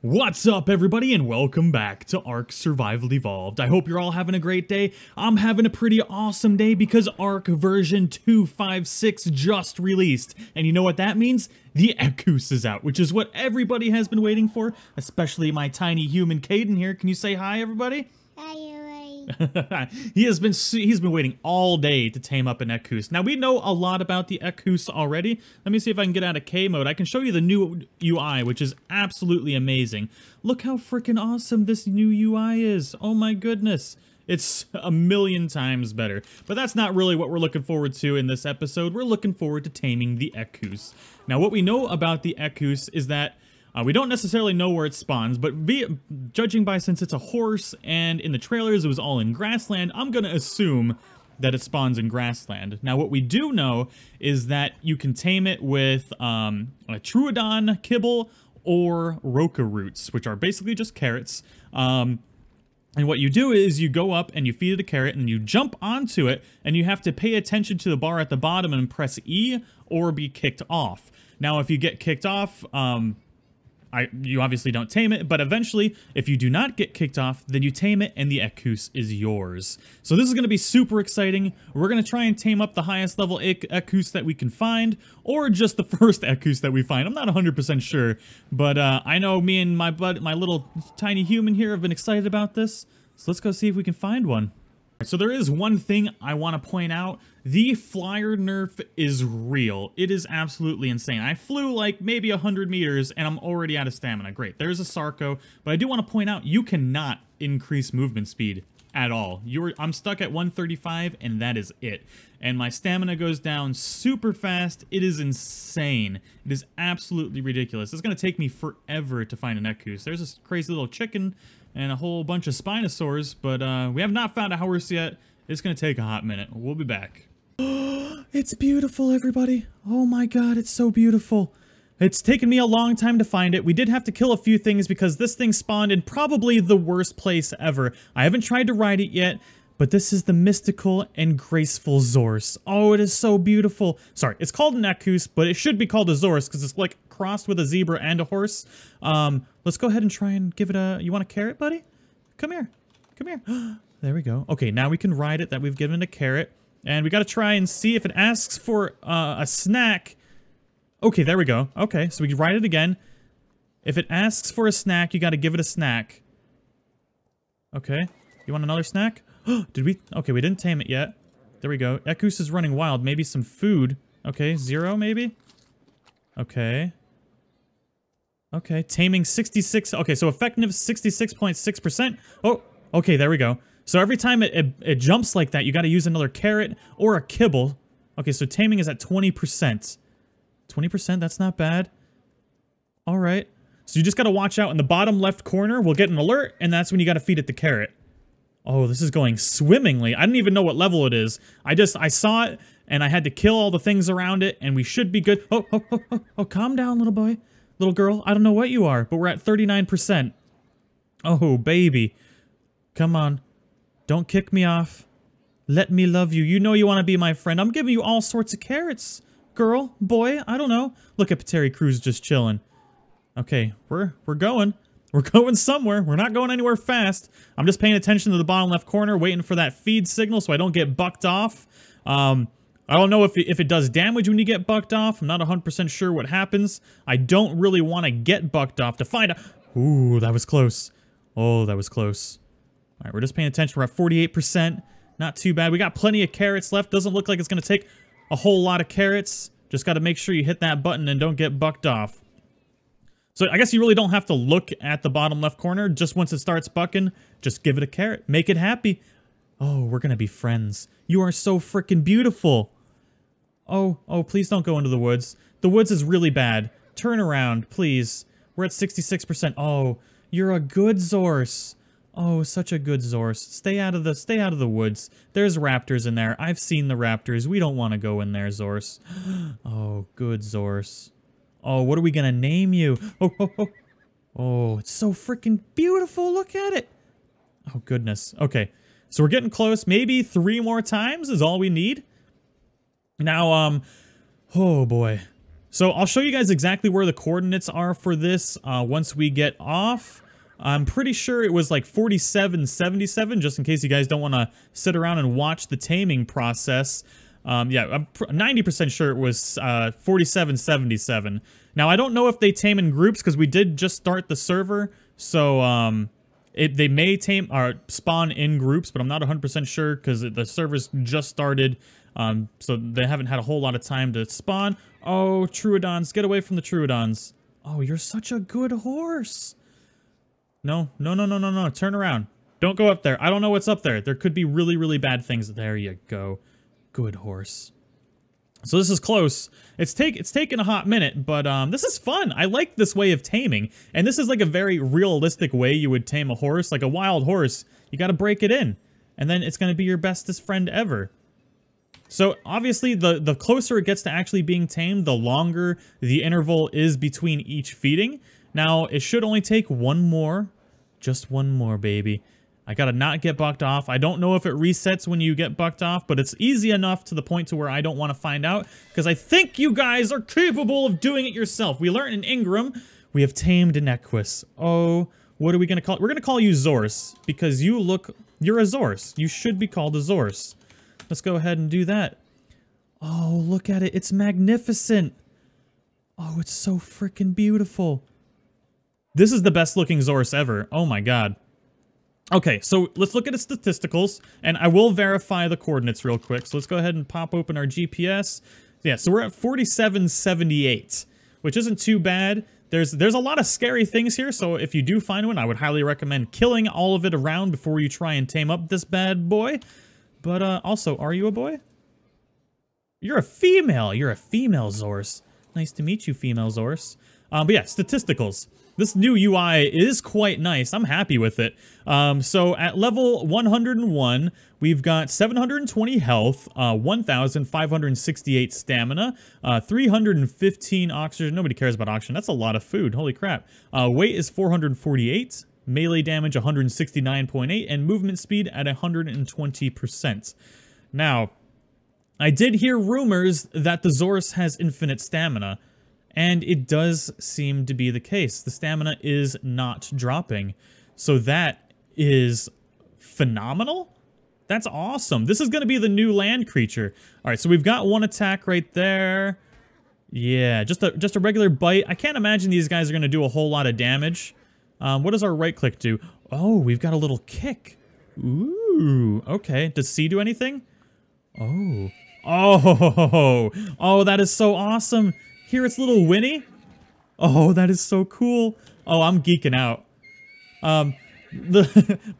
What's up everybody and welcome back to ARK Survival Evolved. I hope you're all having a great day. I'm having a pretty awesome day because ARK version 256 just released. And you know what that means? The Equus is out, which is what everybody has been waiting for, especially my tiny human Caden here. Can you say hi everybody? He's been waiting all day to tame up an Equus. Now we know a lot about the Equus already. Let me see if I can get out of K mode. I can show you the new UI, which is absolutely amazing. Look how freaking awesome this new UI is. Oh my goodness. It's a million times better. But that's not really what we're looking forward to in this episode. We're looking forward to taming the Equus. Now what we know about the Equus is that we don't necessarily know where it spawns, but judging by since it's a horse and in the trailers it was all in grassland, I'm going to assume that it spawns in grassland. Now what we do know is that you can tame it with a Troodon kibble or Roka roots, which are basically just carrots. And what you do is you go up and you feed it a carrot and you jump onto it and you have to pay attention to the bar at the bottom and press E or be kicked off. Now if you get kicked off, you obviously don't tame it, but eventually, if you do not get kicked off, then you tame it and the Equus is yours. So this is going to be super exciting. We're going to try and tame up the highest level Equus that we can find, or just the first Equus that we find. I'm not 100% sure, but I know me and my little tiny human here have been excited about this, so let's go see if we can find one. So there is one thing I want to point out. The flyer nerf is real. It is absolutely insane. I flew like maybe 100 meters and I'm already out of stamina. Great, there's a Sarco, but I do want to point out you cannot increase movement speed at all. I'm stuck at 135 and that is it. And my stamina goes down super fast. It is insane. It is absolutely ridiculous. It's going to take me forever to find an Equus. There's this crazy little chicken and a whole bunch of Spinosaurs, but we have not found a horse yet. It's going to take a hot minute. We'll be back. It's beautiful, everybody. Oh my god, it's so beautiful. It's taken me a long time to find it. We did have to kill a few things because this thing spawned in probably the worst place ever. I haven't tried to ride it yet, but this is the mystical and graceful Zorse. Oh, it is so beautiful. Sorry, it's called an Equus, but it should be called a Zorse because it's like crossed with a zebra and a horse. Let's go ahead and try and give it a... You want a carrot, buddy? Come here. Come here. There we go. Okay, now we can ride it that we've given it a carrot. And we got to try and see if it asks for a snack. Okay, there we go. Okay, so we can ride it again. If it asks for a snack, you got to give it a snack. Okay. You want another snack? Did we? Okay, we didn't tame it yet. There we go. Equus is running wild. Maybe some food. Okay, 0 maybe? Okay. Okay, taming 66. Okay, so effective 66.6%. Oh, okay, there we go. So every time it jumps like that, you got to use another carrot or a kibble. Okay, so taming is at 20%. 20%, that's not bad. All right. So you just got to watch out in the bottom left corner. We'll get an alert, and that's when you got to feed it the carrot. Oh, this is going swimmingly. I don't even know what level it is. I saw it, and I had to kill all the things around it, and we should be good. Oh, oh, oh, oh, oh, calm down, little boy. Little girl, I don't know what you are, but we're at 39%. Oh, baby. Come on. Don't kick me off. Let me love you. You know you want to be my friend. I'm giving you all sorts of carrots. Girl, boy, I don't know. Look at Pateri Cruz just chilling. Okay, we're going. We're going somewhere. We're not going anywhere fast. I'm just paying attention to the bottom left corner, waiting for that feed signal so I don't get bucked off. I don't know if it does damage when you get bucked off. I'm not 100% sure what happens. I don't really want to get bucked off to find out. Ooh, that was close. Oh, that was close. All right, we're just paying attention. We're at 48%. Not too bad. We got plenty of carrots left. Doesn't look like it's going to take a whole lot of carrots. Just got to make sure you hit that button and don't get bucked off. So I guess you really don't have to look at the bottom left corner. Just once it starts bucking, just give it a carrot. Make it happy. Oh, we're going to be friends. You are so freaking beautiful. Oh, oh, please don't go into the woods. The woods is really bad. Turn around, please. We're at 66%. Oh, you're a good Zorse. Oh, such a good Zorse. Stay out of the woods. There's raptors in there. I've seen the raptors. We don't want to go in there, Zorse. Oh, good Zorse. Oh, what are we gonna name you? Oh, oh, oh. Oh, it's so freaking beautiful. Look at it. Oh, goodness. Okay, so we're getting close. Maybe 3 more times is all we need. Now, oh boy. So I'll show you guys exactly where the coordinates are for this once we get off. I'm pretty sure it was like 4777, just in case you guys don't want to sit around and watch the taming process. Yeah, I'm 90% sure it was 4777. Now, I don't know if they tame in groups because we did just start the server. So they may tame or spawn in groups, but I'm not 100% sure because the server's just started. So they haven't had a whole lot of time to spawn. Oh, Troodons, get away from the Troodons. Oh, you're such a good horse. No, no, no, no, no, no. Turn around. Don't go up there. I don't know what's up there. There could be really, really bad things. There you go. Good horse. So this is close. It's taken a hot minute, but this is fun. I like this way of taming. And this is like a very realistic way you would tame a horse. Like a wild horse, you got to break it in. And then it's going to be your bestest friend ever. So obviously the closer it gets to actually being tamed, the longer the interval is between each feeding. Now, it should only take one more. Just one more, baby. I gotta not get bucked off. I don't know if it resets when you get bucked off, but it's easy enough to the point to where I don't want to find out, because I think you guys are capable of doing it yourself. We learned in Ingram, we have tamed an Equus. Oh, what are we gonna call it? We're gonna call you Zorse, because you look... You're a Zorse. You should be called a Zorse. Let's go ahead and do that. Oh, look at it. It's magnificent. Oh, it's so freaking beautiful. This is the best looking Zorse ever. Oh my god. Okay, so let's look at its statisticals, and I will verify the coordinates real quick. So let's go ahead and pop open our GPS. Yeah, so we're at 4778, which isn't too bad. There's a lot of scary things here, so if you do find one, I would highly recommend killing all of it around before you try and tame up this bad boy. But also, are you a boy? You're a female. You're a female Zorse. Nice to meet you, female Zorse. But yeah, statisticals. This new UI is quite nice. I'm happy with it. So at level 101, we've got 720 health, 1,568 stamina, 315 oxygen. Nobody cares about oxygen. That's a lot of food. Holy crap. Weight is 448, melee damage 169.8, and movement speed at 120%. Now, I did hear rumors that the Zorse has infinite stamina. And it does seem to be the case. The stamina is not dropping. So that is phenomenal. That's awesome. This is going to be the new land creature. All right, so we've got one attack right there. Yeah, just a regular bite. I can't imagine these guys are going to do a whole lot of damage. What does our right click do? Oh, we've got a little kick. Ooh, okay. Does C do anything? Oh. Oh, oh, that is so awesome. Here it's little Winnie. Oh, that is so cool. Oh, I'm geeking out.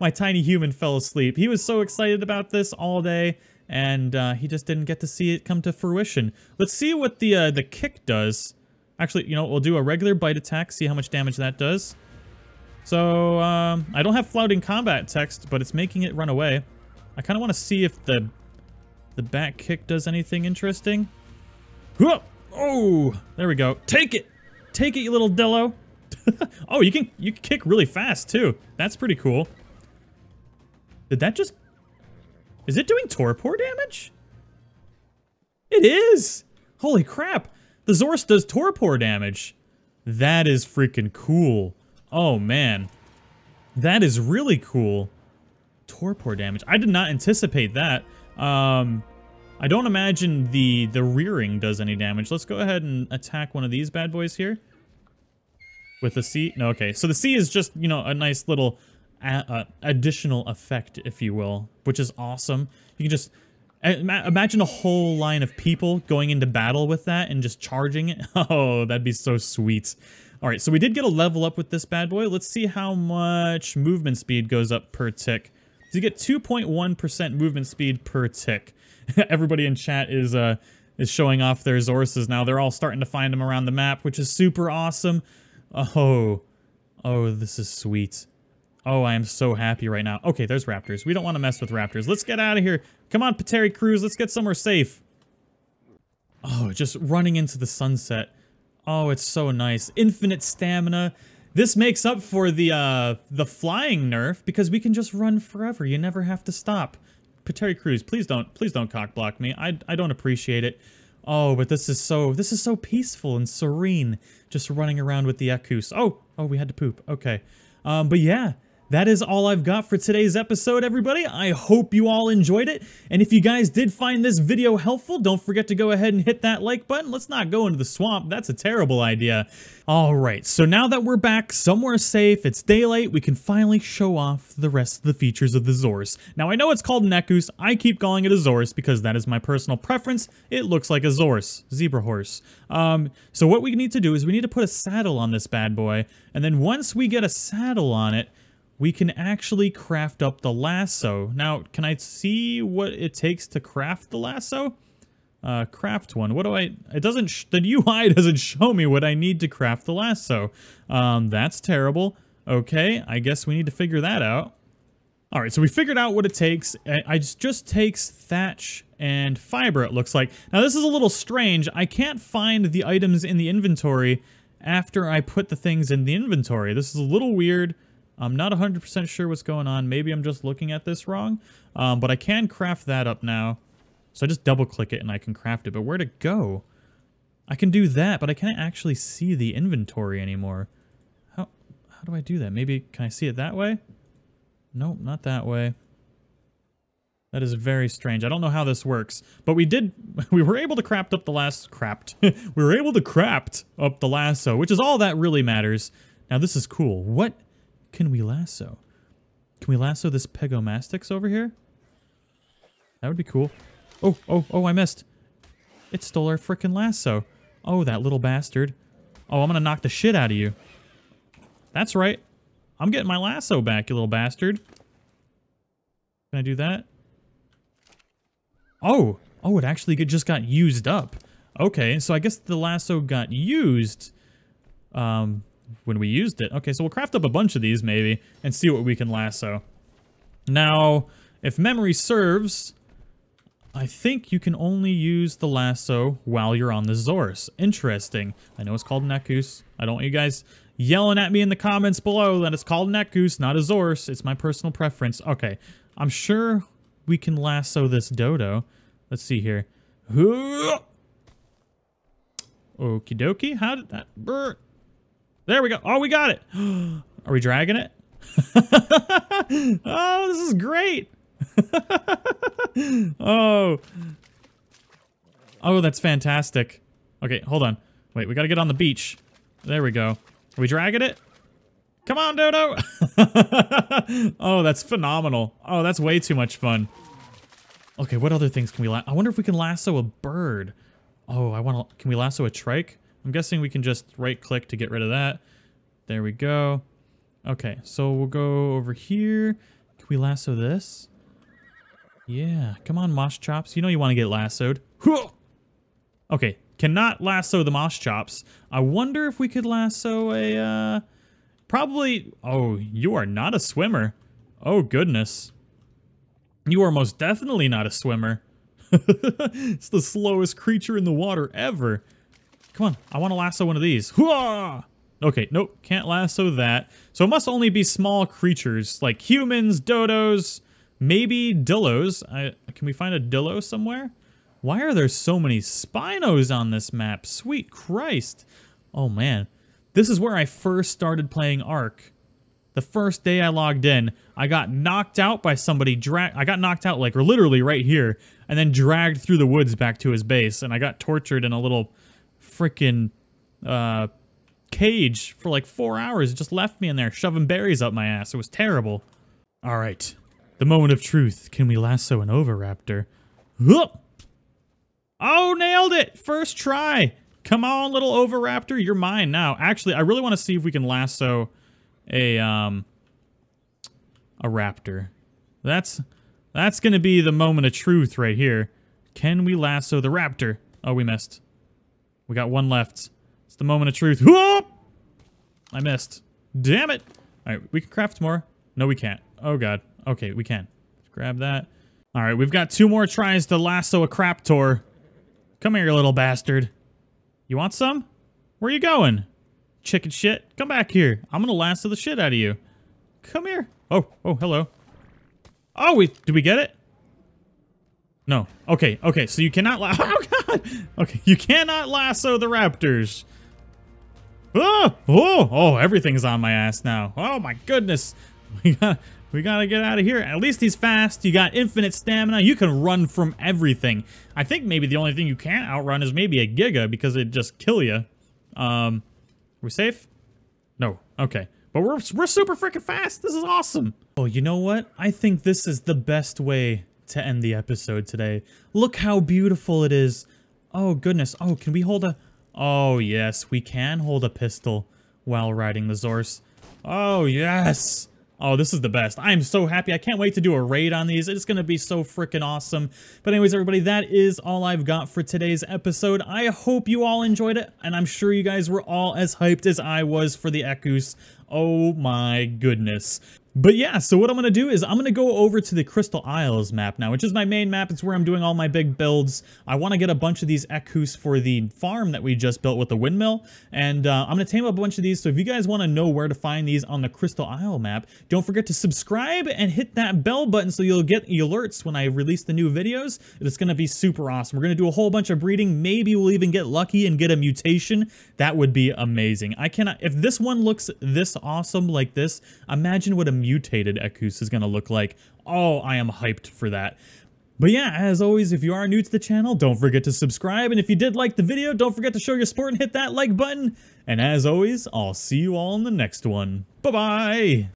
My tiny human fell asleep. He was so excited about this all day, and he just didn't get to see it come to fruition. Let's see what the kick does. Actually, you know, we'll do a regular bite attack, see how much damage that does. So, I don't have flouting combat text, but it's making it run away. I kind of want to see if the back kick does anything interesting. Whoa! Oh, there we go. Take it! Take it, you little dillo! Oh, you can kick really fast, too. That's pretty cool. Did that just... Is it doing torpor damage? It is! Holy crap! The Zorse does torpor damage. That is freaking cool. Oh, man. That is really cool. Torpor damage. I did not anticipate that. I don't imagine the rearing does any damage. Let's go ahead and attack one of these bad boys here. With the C. No, okay. So the C is just, you know, a nice little additional effect, if you will, which is awesome. You can just imagine a whole line of people going into battle with that and just charging it. Oh, that'd be so sweet. All right, so we did get a level up with this bad boy. Let's see how much movement speed goes up per tick. So you get 2.1% movement speed per tick. Everybody in chat is showing off their Zorses now. They're all starting to find them around the map, which is super awesome. Oh. Oh, this is sweet. Oh, I am so happy right now. Okay, there's raptors. We don't want to mess with raptors. Let's get out of here. Come on, Pateri Cruz. Let's get somewhere safe. Oh, just running into the sunset. Oh, it's so nice. Infinite stamina. This makes up for the flying nerf, because we can just run forever. You never have to stop. Pateri Cruz, please don't cock block me. I don't appreciate it. Oh, but this is so peaceful and serene, just running around with the Equus. Oh, we had to poop. Okay. But yeah, that is all I've got for today's episode, everybody. I hope you all enjoyed it. And if you guys did find this video helpful, don't forget to go ahead and hit that like button. Let's not go into the swamp. That's a terrible idea. All right, so now that we're back somewhere safe, it's daylight, we can finally show off the rest of the features of the Zorse. Now, I know it's called an Equus. I keep calling it a Zorse because that is my personal preference. It looks like a Zorse, zebra horse. So what we need to do is we need to put a saddle on this bad boy. And then once we get a saddle on it, we can actually craft up the lasso. Now, can I see what it takes to craft the lasso? Craft one. What do I... It doesn't... The UI doesn't show me what I need to craft the lasso. That's terrible. Okay, I guess we need to figure that out. All right, so we figured out what it takes. It just takes thatch and fiber, it looks like. Now, this is a little strange. I can't find the items in the inventory after I put the things in the inventory. This is a little weird. I'm not 100% sure what's going on. Maybe I'm just looking at this wrong. But I can craft that up now. So I just double-click it and I can craft it. But where'd it go? I can do that, but I can't actually see the inventory anymore. How do I do that? Maybe, can I see it that way? Nope, not that way. That is very strange. I don't know how this works. But we were able to craft up the craft up the lasso, which is all that really matters. Now this is cool. What can we lasso? Can we lasso this Pegomastix over here? That would be cool. Oh, I missed. It stole our frickin' lasso. Oh, that little bastard. Oh, I'm gonna knock the shit out of you. That's right. I'm getting my lasso back, you little bastard. Can I do that? Oh, it actually just got used up. Okay, so I guess the lasso got used. When we used it. Okay, so we'll craft up a bunch of these, maybe, and see what we can lasso. Now, if memory serves, I think you can only use the lasso while you're on the Zorse. Interesting. I know it's called an Equus. I don't want you guys yelling at me in the comments below that it's called an Equus, not a Zorse. It's my personal preference. Okay, I'm sure we can lasso this Dodo. Let's see here. Okie dokie. How did that... There we go. Oh, we got it. Are we dragging it? Oh, this is great. Oh, that's fantastic. Okay, hold on. Wait, we got to get on the beach. There we go. Are we dragging it? Come on, Dodo. Oh, that's phenomenal. Oh, that's way too much fun. Okay, what other things can we lasso? I wonder if we can lasso a bird. Oh, I want to... Can we lasso a trike? I'm guessing we can just right-click to get rid of that. There we go. Okay, so we'll go over here. Can we lasso this? Yeah, come on, Mosh Chops. You know you want to get lassoed. Okay, cannot lasso the Mosh Chops. I wonder if we could lasso a... probably... Oh, you are not a swimmer. Oh, goodness. You are most definitely not a swimmer. It's the slowest creature in the water ever. Come on, I want to lasso one of these. Hooah! Okay, nope, can't lasso that. So it must only be small creatures, like humans, dodos, maybe dillos. Can we find a dillo somewhere? Why are there so many spinos on this map? Sweet Christ. Oh, man. This is where I first started playing ARK. The first day I logged in, I got knocked out by somebody. I got knocked out, like, literally right here, and then dragged through the woods back to his base, and I got tortured in a little... freaking cage for like 4 hours. It just left me in there shoving berries up my ass. It was terrible. All right, the moment of truth. Can we lasso an oviraptor? Oh, nailed it. First try. Come on, little oviraptor. You're mine now. Actually, I really want to see if we can lasso a raptor. That's going to be the moment of truth right here. Can we lasso the raptor? Oh, we missed. We got one left. It's the moment of truth. Whoa! I missed. Damn it. All right, we can craft more. No, we can't. Oh, God. Okay, we can. Grab that. All right, we've got 2 more tries to lasso a craptor. Come here, you little bastard. You want some? Where are you going? Chicken shit. Come back here. I'm going to lasso the shit out of you. Come here. Oh, hello. Oh, did we get it? No. Okay. Okay. So you cannot. Oh God. Okay. You cannot lasso the raptors. Oh. Oh. Oh. Everything's on my ass now. Oh my goodness. We gotta get out of here. At least he's fast. You got infinite stamina. You can run from everything. I think maybe the only thing you can't outrun is maybe a Giga because it'd just kill you. Are we safe? No. Okay. But we're super freaking fast. This is awesome. Oh, you know what? I think this is the best way to end the episode today. Look how beautiful it is. Oh, goodness. Oh, can we hold a... Oh, yes. We can hold a pistol while riding the Zorse. Oh, yes. Oh, this is the best. I'm so happy. I can't wait to do a raid on these. It's going to be so freaking awesome. But anyways, everybody, that is all I've got for today's episode. I hope you all enjoyed it, and I'm sure you guys were all as hyped as I was for the Equus. Oh my goodness. But yeah, so what I'm going to do is I'm going to go over to the Crystal Isles map now, which is my main map. It's where I'm doing all my big builds. I want to get a bunch of these Equus for the farm that we just built with the windmill. And I'm going to tame up a bunch of these. So if you guys want to know where to find these on the Crystal Isle map, don't forget to subscribe and hit that bell button so you'll get alerts when I release the new videos. It's going to be super awesome. We're going to do a whole bunch of breeding. Maybe we'll even get lucky and get a mutation. That would be amazing. I cannot... If this one looks this awesome like this, imagine what a mutated Equus is going to look like. Oh, I am hyped for that. But yeah, as always, if you are new to the channel, don't forget to subscribe. And if you did like the video, don't forget to show your support and hit that like button. And as always, I'll see you all in the next one. Bye-bye!